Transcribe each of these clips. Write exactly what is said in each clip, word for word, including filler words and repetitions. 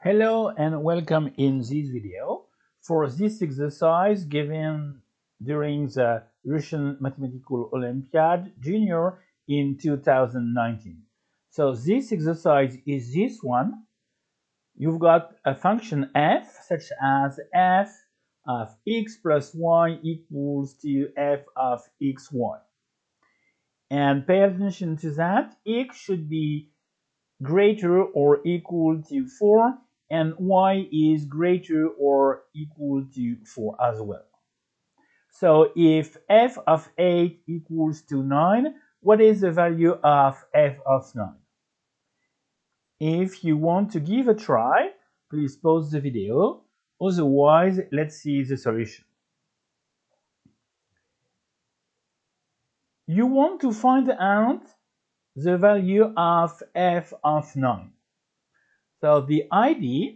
Hello and welcome in this video. For this exercise given during the Russian Mathematical Olympiad Junior in two thousand nineteen. So this exercise is this one. You've got a function f such as f of x plus y equals to f of xy. And pay attention to that. X should be greater or equal to four. And y is greater or equal to four as well. So if f of eight equals to nine, what is the value of f of nine? If you want to give a try, please pause the video. Otherwise, let's see the solution. You want to find out the value of f of nine. So the idea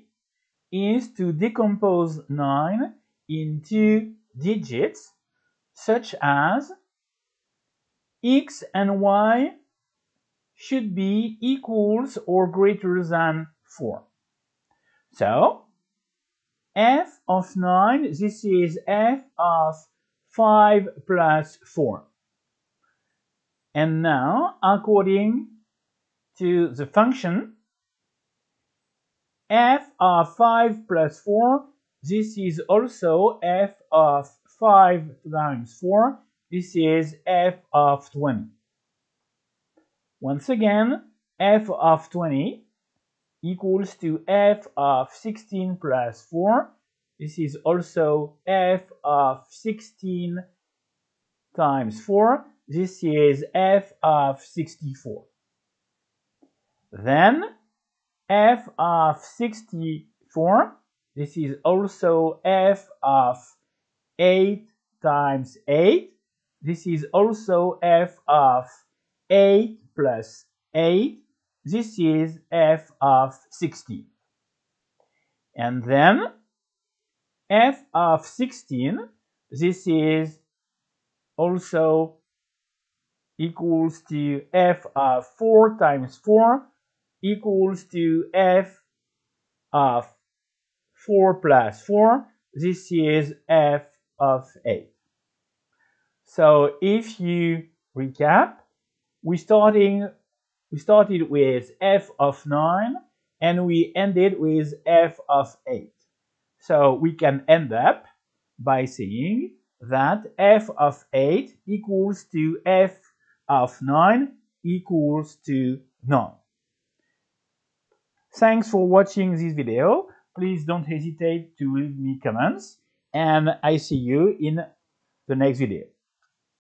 is to decompose nine into digits such as x and y should be equals or greater than four. So f of nine, this is f of five plus four. And now, according to the function, f of five plus four, this is also f of five times four, this is f of twenty. Once again, f of twenty equals to f of sixteen plus four, this is also f of sixteen times four, this is f of sixty-four. Then f of sixty-four, this is also f of eight times eight, this is also f of eight plus eight, this is f of sixteen. And then f of sixteen, this is also equals to f of four times four, equals to f of four plus four, this is f of eight. So if you recap, we starting we started with f of nine and we ended with f of eight. So we can end up by saying that f of eight equals to f of nine equals to nine. Thanks for watching this video. Please don't hesitate to leave me comments, and I see you in the next video.